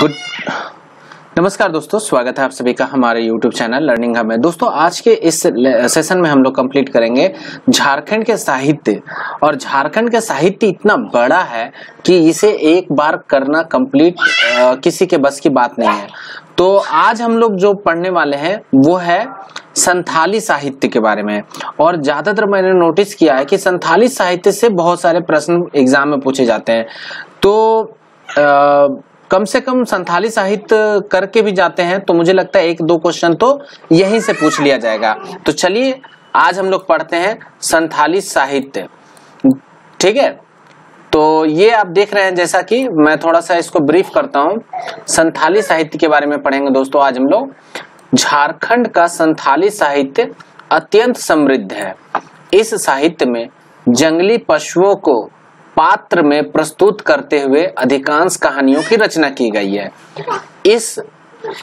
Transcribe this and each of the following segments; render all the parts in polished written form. Good नमस्कार दोस्तों, स्वागत है आप सभी का हमारे YouTube चैनल लर्निंग हब में। दोस्तों आज के इस सेशन में हम लोग कंप्लीट करेंगे झारखंड के साहित्य, और झारखंड के साहित्य इतना बड़ा है कि इसे एक बार करना कंप्लीट किसी के बस की बात नहीं है। तो आज हम लोग जो पढ़ने वाले हैं वो है संथाली साहित्य के बारे में, और ज़्यादातर मैंने नोटिस किया है कि संथाली साहित्य से बहुत सारे प्रश्न एग्जाम में पूछे जाते हैं। तो कम से कम संथाली साहित्य करके भी जाते हैं तो मुझे लगता है एक दो क्वेश्चन तो यहीं से पूछ लिया जाएगा। तो चलिए आज हम लोग पढ़ते हैं संथाली साहित्य, ठीक है। तो ये आप देख रहे हैं, जैसा कि मैं थोड़ा सा इसको ब्रीफ करता हूँ, संथाली साहित्य के बारे में पढ़ेंगे दोस्तों आज हम लोग। झारखंड का संथाली साहित्य अत्यंत समृद्ध है। इस साहित्य में जंगली पशुओं को पात्र में प्रस्तुत करते हुए अधिकांश कहानियों की रचना की गई है। इस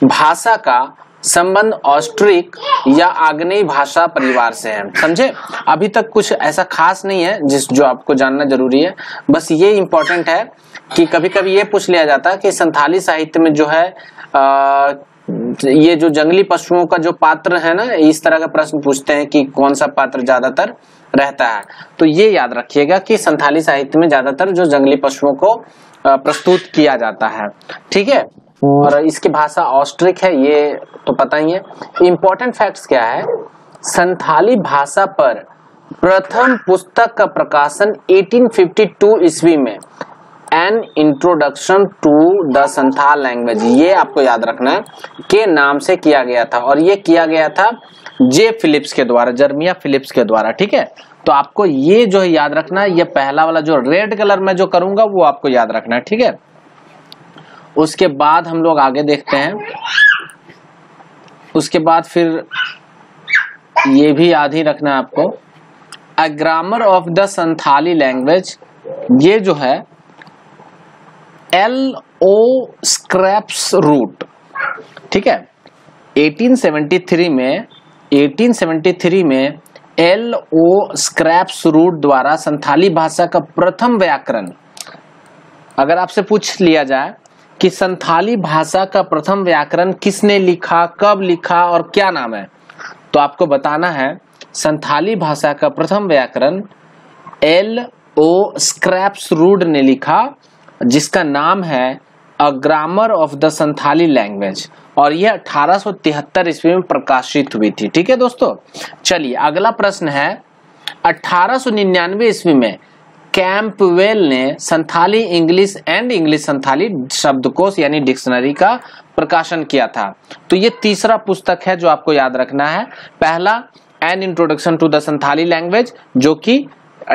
भाषा का संबंध ऑस्ट्रिक या आग्नेय भाषा परिवार से है, समझे। अभी तक कुछ ऐसा खास नहीं है जिस जो आपको जानना जरूरी है, बस ये इम्पोर्टेंट है कि कभी कभी ये पूछ लिया जाता है कि संथाली साहित्य में जो है ये जो जंगली पशुओं का जो पात्र है ना, इस तरह का प्रश्न पूछते हैं कि कौन सा पात्र ज्यादातर रहता है। तो ये याद रखिएगा कि संथाली साहित्य में ज्यादातर जो जंगली पशुओं को प्रस्तुत किया जाता है, ठीक है। और इसकी भाषा ऑस्ट्रिक है, ये तो पता ही है। इम्पोर्टेंट फैक्ट्स क्या है, संथाली भाषा पर प्रथम पुस्तक का प्रकाशन 1852 ईस्वी में, an introduction to the Santhal language, ये आपको याद रखना है, के नाम से किया गया था। और ये किया गया था जे फिलिप्स के द्वारा, जर्मिया फिलिप्स के द्वारा, ठीक है। तो आपको ये जो है याद रखना है, ये पहला वाला जो रेड कलर में जो करूंगा वो आपको याद रखना है, ठीक है। उसके बाद हम लोग आगे देखते हैं, उसके बाद फिर ये भी याद ही रखना है आपको, a grammar of the Santhali language, ये जो है एल ओ स्क्रैप्स रूट, ठीक है। 1873 में एल ओ स्क्रैप्स रूट द्वारा संथाली भाषा का प्रथम व्याकरण, अगर आपसे पूछ लिया जाए कि संथाली भाषा का प्रथम व्याकरण किसने लिखा, कब लिखा और क्या नाम है, तो आपको बताना है संथाली भाषा का प्रथम व्याकरण एल ओ स्क्रैप्स रूट ने लिखा, जिसका नाम है a grammar of the Santhali language, और यह 1873 ईस्वी में प्रकाशित हुई थी, ठीक है दोस्तों। चलिए अगला प्रश्न है, 1899 ईस्वी में कैम्पवेल ने Santhali English and English Santhali शब्दकोश यानी डिक्शनरी का प्रकाशन किया था। तो ये तीसरा पुस्तक है जो आपको याद रखना है। पहला an introduction to the Santhali language जो कि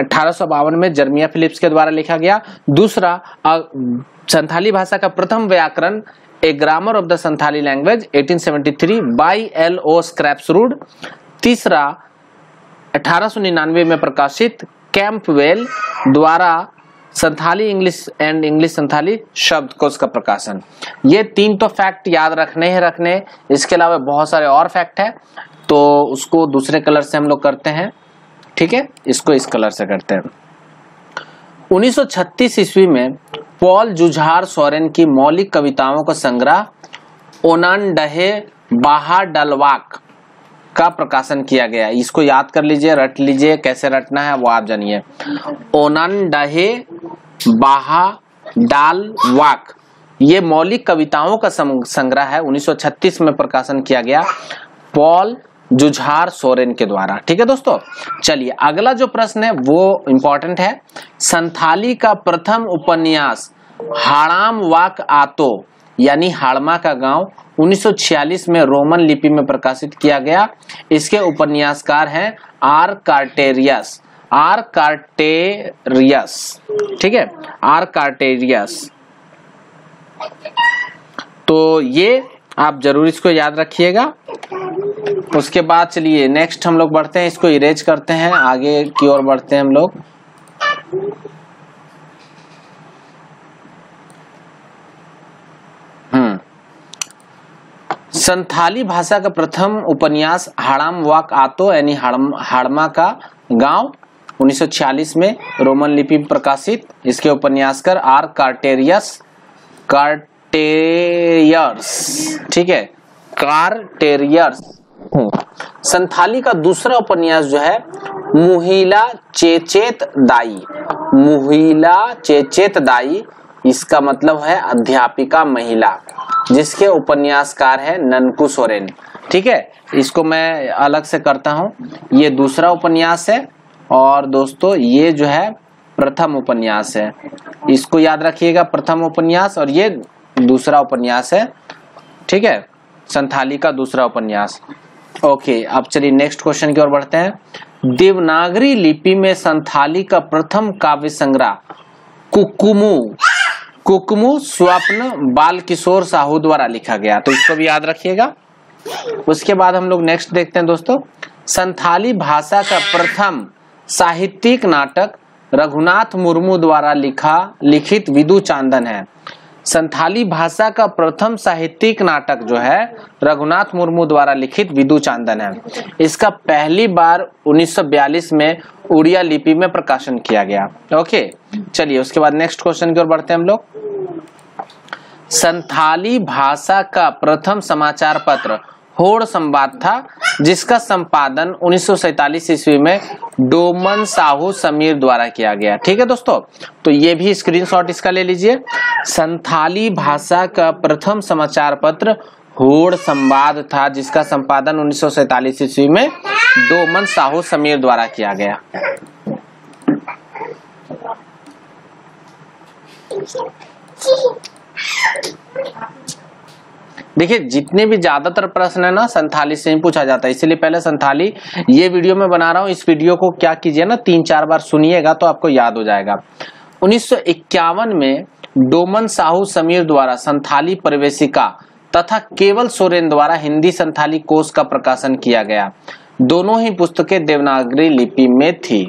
1852 में जर्मिया फिलिप्स के द्वारा लिखा गया। दूसरा संथाली भाषा का प्रथम व्याकरण a grammar of the Santhali language 1873 by L O Skrefsrud. तीसरा 1899 में प्रकाशित कैम्पवेल द्वारा Santhali English and English Santhali शब्दकोश का प्रकाशन। ये तीन तो फैक्ट याद रखने हैं रखने, इसके अलावा बहुत सारे और फैक्ट है, तो उसको दूसरे कलर से हम लोग करते हैं, ठीक है, इसको इस कलर से करते हैं। 1936 ईस्वी में पॉल जुझार सोरेन की मौलिक कविताओं का संग्रह ओनन डहे बाहा डलवाक का प्रकाशन किया गया। इसको याद कर लीजिए, रट लीजिए, कैसे रटना है वो आप जानिए। ओनन डहे बाहा डलवाक, ये मौलिक कविताओं का संग्रह है, 1936 में प्रकाशन किया गया पॉल जुझार सोरेन के द्वारा, ठीक है दोस्तों। चलिए अगला जो प्रश्न है वो इम्पोर्टेंट है, संथाली का प्रथम उपन्यास हाराम वाक आतो यानी हाड़मा का गांव 1946 में रोमन लिपि में प्रकाशित किया गया। इसके उपन्यासकार हैं आर कार्टेरियस, आर कार्टेरियस, ठीक है, आर कार्टेरियस। तो ये आप जरूर इसको याद रखिएगा। उसके बाद चलिए नेक्स्ट हम लोग बढ़ते हैं, इसको इरेज करते हैं, आगे की ओर बढ़ते हैं हम लोग। संथाली भाषा का प्रथम उपन्यास हाड़ाम वाक आतो यानी हाड़मा का गांव 1946 में रोमन लिपि प्रकाशित। इसके उपन्यासकार आर कार्टेरियस कार्टेरियस, ठीक है, कार्टेरियस। संथाली का दूसरा उपन्यास जो है महिला चेचेत दाई, महिला चेचेत दाई, इसका मतलब है अध्यापिका महिला, जिसके उपन्यासकार है ननकुसोरेन, ठीक है। इसको मैं अलग से करता हूं, ये दूसरा उपन्यास है और दोस्तों ये जो है प्रथम उपन्यास है, इसको याद रखिएगा, प्रथम उपन्यास, और ये दूसरा उपन्यास है, ठीक है, संथाली का दूसरा उपन्यास। ओके, अब चलिए नेक्स्ट क्वेश्चन की ओर बढ़ते हैं। देवनागरी लिपि में संथाली का प्रथम काव्य संग्रह कुकुमू, कुकुमू स्वप्न बाल किशोर साहू द्वारा लिखा गया, तो इसको भी याद रखिएगा। उसके बाद हम लोग नेक्स्ट देखते हैं दोस्तों, संथाली भाषा का प्रथम साहित्यिक नाटक रघुनाथ मुर्मू द्वारा लिखित विदु चांदन है। संथाली भाषा का प्रथम साहित्यिक नाटक जो है रघुनाथ मुर्मू द्वारा लिखित विदु चांदन है। इसका पहली बार 1942 में उड़िया लिपि में प्रकाशन किया गया। ओके, चलिए उसके बाद नेक्स्ट क्वेश्चन की ओर बढ़ते हैं हम लोग। संथाली भाषा का प्रथम समाचार पत्र होड़ संवाद था, जिसका संपादन 1947 ईस्वी में डोमन साहू समीर द्वारा किया गया, ठीक है दोस्तों। तो ये भी स्क्रीनशॉट इसका ले लीजिए, संथाली भाषा का प्रथम समाचार पत्र होड़ संवाद था, जिसका संपादन 1947 ईस्वी में डोमन साहू समीर द्वारा किया गया। देखिए जितने भी ज्यादातर प्रश्न है ना संथाली से ही पूछा जाता है, इसलिए पहले संथाली ये वीडियो में बना रहा हूँ, इस वीडियो को क्या कीजिए ना 3-4 बार सुनिएगा तो आपको याद हो जाएगा। 1951 में डोमन साहू समीर द्वारा संथाली परिवेशिका तथा केवल सोरेन द्वारा हिंदी संथाली कोश का प्रकाशन किया गया। दोनों ही पुस्तकें देवनागरी लिपि में थी।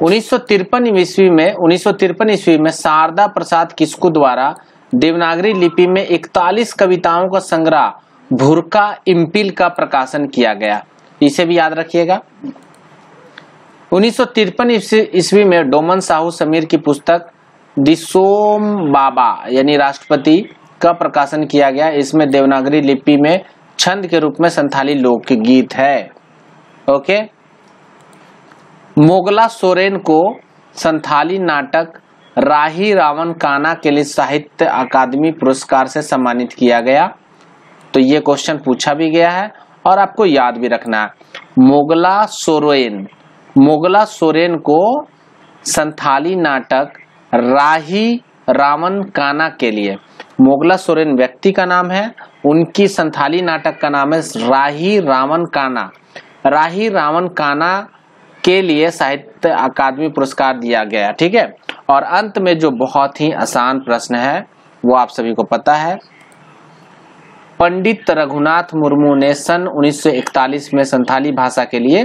1953 ईस्वी में शारदा प्रसाद किस्कू द्वारा देवनागरी लिपि में 41 कविताओं का संग्रह भूरका इम्पिल का प्रकाशन किया गया, इसे भी याद रखिएगा। 1953 ईस्वी में डोमन साहू समीर की पुस्तक दिशोम बाबा यानी राष्ट्रपति का प्रकाशन किया गया। इसमें देवनागरी लिपि में छंद के रूप में संथाली लोकगीत है। ओके, मोगला सोरेन को संथाली नाटक राही रावणकाना के लिए साहित्य अकादमी पुरस्कार से सम्मानित किया गया, तो ये क्वेश्चन पूछा भी गया है और आपको याद भी रखना है। मोगला सोरेन को संथाली नाटक राही रावणकाना के लिए, मोगला सोरेन व्यक्ति का नाम है, उनकी संथाली नाटक का नाम है राही रावणकाना, राही रावणकाना के लिए साहित्य अकादमी पुरस्कार दिया गया, ठीक है। और अंत में जो बहुत ही आसान प्रश्न है वो आप सभी को पता है, पंडित रघुनाथ मुर्मू ने सन 1941 में संथाली भाषा के लिए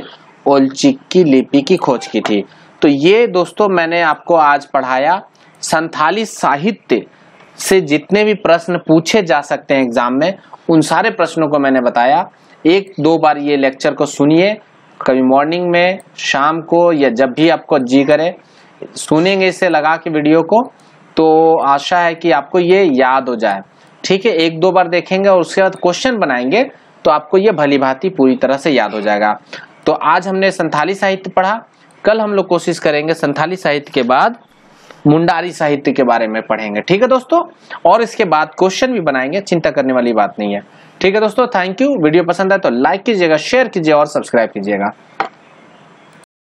ओलचिकी लिपि की खोज की थी। तो ये दोस्तों मैंने आपको आज पढ़ाया, संथाली साहित्य से जितने भी प्रश्न पूछे जा सकते हैं एग्जाम में उन सारे प्रश्नों को मैंने बताया। 1-2 बार ये लेक्चर को सुनिए, कभी मॉर्निंग में, शाम को, या जब भी आपको जी करे सुनेंगे इसे लगा के वीडियो को, तो आशा है कि आपको ये याद हो जाए, ठीक है। 1-2 बार देखेंगे और उसके बाद क्वेश्चन बनाएंगे तो आपको ये भलीभांति पूरी तरह से याद हो जाएगा। तो आज हमने संथाली साहित्य पढ़ा, कल हम लोग कोशिश करेंगे संथाली साहित्य के बाद मुंडारी साहित्य के बारे में पढ़ेंगे, ठीक है दोस्तों, और इसके बाद क्वेश्चन भी बनाएंगे, चिंता करने वाली बात नहीं है, ठीक है दोस्तों। थैंक यू, वीडियो पसंद आए तो लाइक कीजिएगा, शेयर कीजिएगा और सब्सक्राइब कीजिएगा।